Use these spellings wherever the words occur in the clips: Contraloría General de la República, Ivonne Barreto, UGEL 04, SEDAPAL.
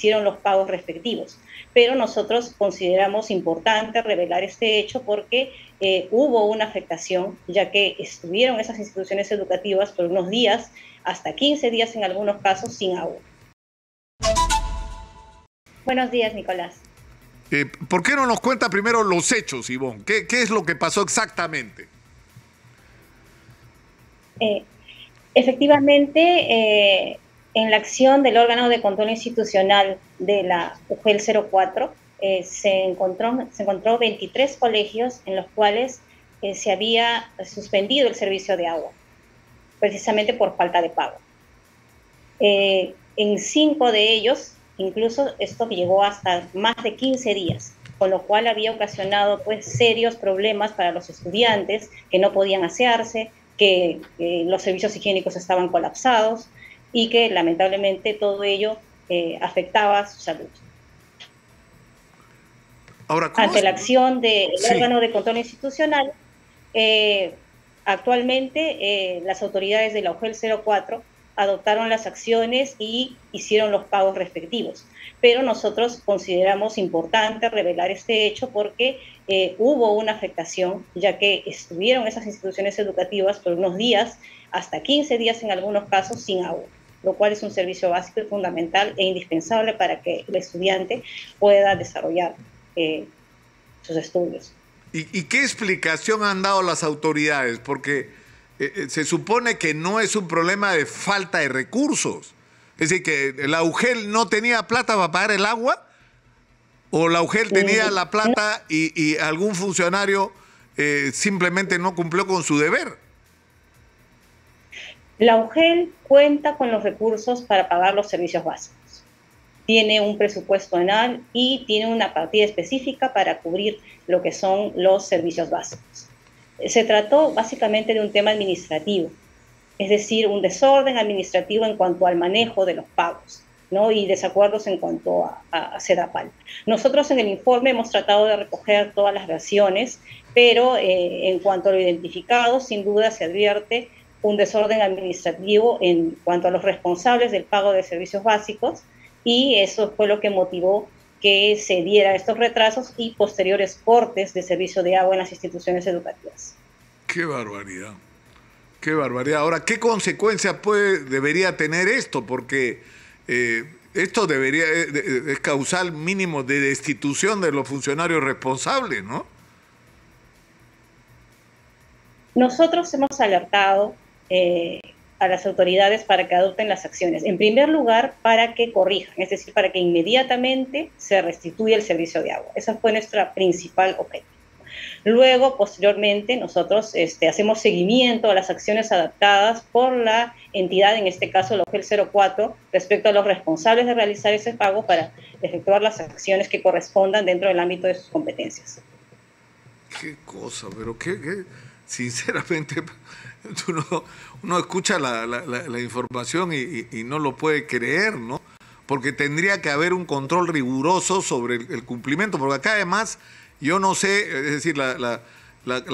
hicieron los pagos respectivos. Pero nosotros consideramos importante revelar este hecho porque hubo una afectación, ya que estuvieron esas instituciones educativas por unos días, hasta 15 días en algunos casos, sin agua. Buenos días, Nicolás. ¿Por qué no nos cuenta primero los hechos, Ivonne? ¿Qué es lo que pasó exactamente? Efectivamente, en la acción del órgano de control institucional de la UGEL 04 se encontró 23 colegios en los cuales se había suspendido el servicio de agua, precisamente por falta de pago. En 5 de ellos, incluso esto llegó hasta más de 15 días, con lo cual había ocasionado pues serios problemas para los estudiantes que no podían asearse, que los servicios higiénicos estaban colapsados y que lamentablemente todo ello afectaba su salud. Ahora, ante la acción del órgano de control institucional, actualmente las autoridades de la UGEL 04 adoptaron las acciones y hicieron los pagos respectivos. Pero nosotros consideramos importante revelar este hecho porque hubo una afectación, ya que estuvieron esas instituciones educativas por unos días, hasta 15 días en algunos casos, sin agua, lo cual es un servicio básico y fundamental e indispensable para que el estudiante pueda desarrollar sus estudios. ¿Y qué explicación han dado las autoridades? Porque se supone que no es un problema de falta de recursos. Es decir, que la UGEL no tenía plata para pagar el agua, o la UGEL tenía la plata y algún funcionario simplemente no cumplió con su deber. La UGEL cuenta con los recursos para pagar los servicios básicos. Tiene un presupuesto anual y tiene una partida específica para cubrir lo que son los servicios básicos. Se trató básicamente de un tema administrativo, es decir, un desorden administrativo en cuanto al manejo de los pagos, ¿no? Y desacuerdos en cuanto a SEDAPAL. Nosotros en el informe hemos tratado de recoger todas las versiones, pero en cuanto a lo identificado, sin duda se advierte un desorden administrativo en cuanto a los responsables del pago de servicios básicos, y eso fue lo que motivó que se diera estos retrasos y posteriores cortes de servicio de agua en las instituciones educativas. ¡Qué barbaridad! ¡Qué barbaridad! Ahora, ¿qué consecuencias debería tener esto? Porque esto debería es causal mínimo de destitución de los funcionarios responsables, ¿no? Nosotros hemos alertado a las autoridades para que adopten las acciones. En primer lugar, para que corrijan, es decir, para que inmediatamente se restituya el servicio de agua. Esa fue nuestra principal objetivo. Luego, posteriormente, nosotros hacemos seguimiento a las acciones adaptadas por la entidad, en este caso la UGEL 04, respecto a los responsables de realizar ese pago para efectuar las acciones que correspondan dentro del ámbito de sus competencias. Qué cosa, pero qué... Sinceramente, uno escucha la información y no lo puede creer, ¿no? Porque tendría que haber un control riguroso sobre el cumplimiento, porque acá además, yo no sé, es decir, la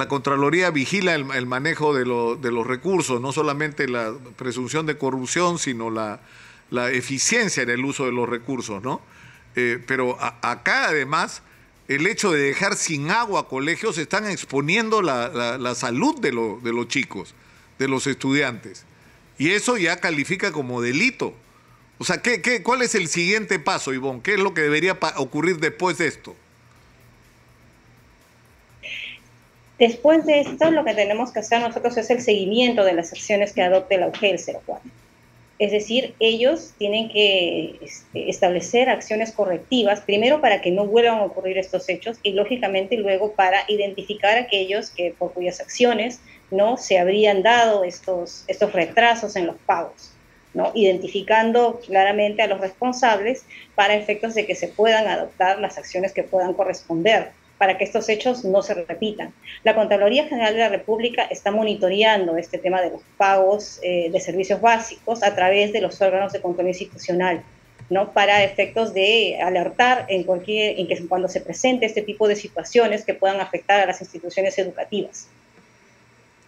Contraloría vigila el manejo de los recursos, no solamente la presunción de corrupción, sino la eficiencia en el uso de los recursos, ¿no? Pero acá además, el hecho de dejar sin agua colegios están exponiendo la salud de los chicos, de los estudiantes. Y eso ya califica como delito. O sea, ¿cuál es el siguiente paso, Ivonne? ¿Qué es lo que debería ocurrir después de esto? Después de esto, lo que tenemos que hacer nosotros es el seguimiento de las acciones que adopte la UGEL 04. Es decir, ellos tienen que establecer acciones correctivas, primero para que no vuelvan a ocurrir estos hechos y, lógicamente, luego para identificar a aquellos que por cuyas acciones no se habrían dado estos retrasos en los pagos, ¿no? Identificando claramente a los responsables para efectos de que se puedan adoptar las acciones que puedan corresponder, para que estos hechos no se repitan. La Contraloría General de la República está monitoreando este tema de los pagos de servicios básicos a través de los órganos de control institucional, ¿no? Para efectos de alertar cuando se presente este tipo de situaciones que puedan afectar a las instituciones educativas.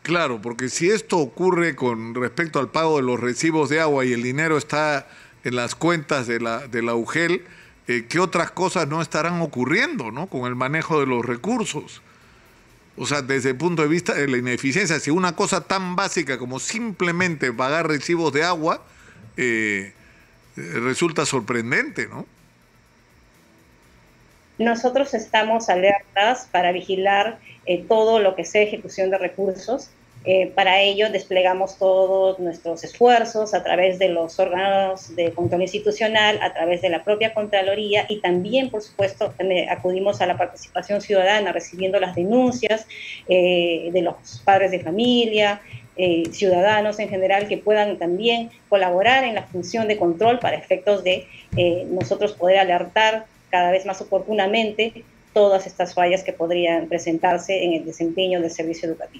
Claro, porque si esto ocurre con respecto al pago de los recibos de agua y el dinero está en las cuentas de la UGEL, qué otras cosas no estarán ocurriendo, ¿no?, con el manejo de los recursos. O sea, desde el punto de vista de la ineficiencia, si una cosa tan básica como simplemente pagar recibos de agua resulta sorprendente, ¿no? Nosotros estamos alertas para vigilar todo lo que sea ejecución de recursos. Para ello desplegamos todos nuestros esfuerzos a través de los órganos de control institucional, a través de la propia Contraloría, y también, por supuesto, acudimos a la participación ciudadana recibiendo las denuncias de los padres de familia, ciudadanos en general, que puedan también colaborar en la función de control para efectos de nosotros poder alertar cada vez más oportunamente todas estas fallas que podrían presentarse en el desempeño del servicio educativo.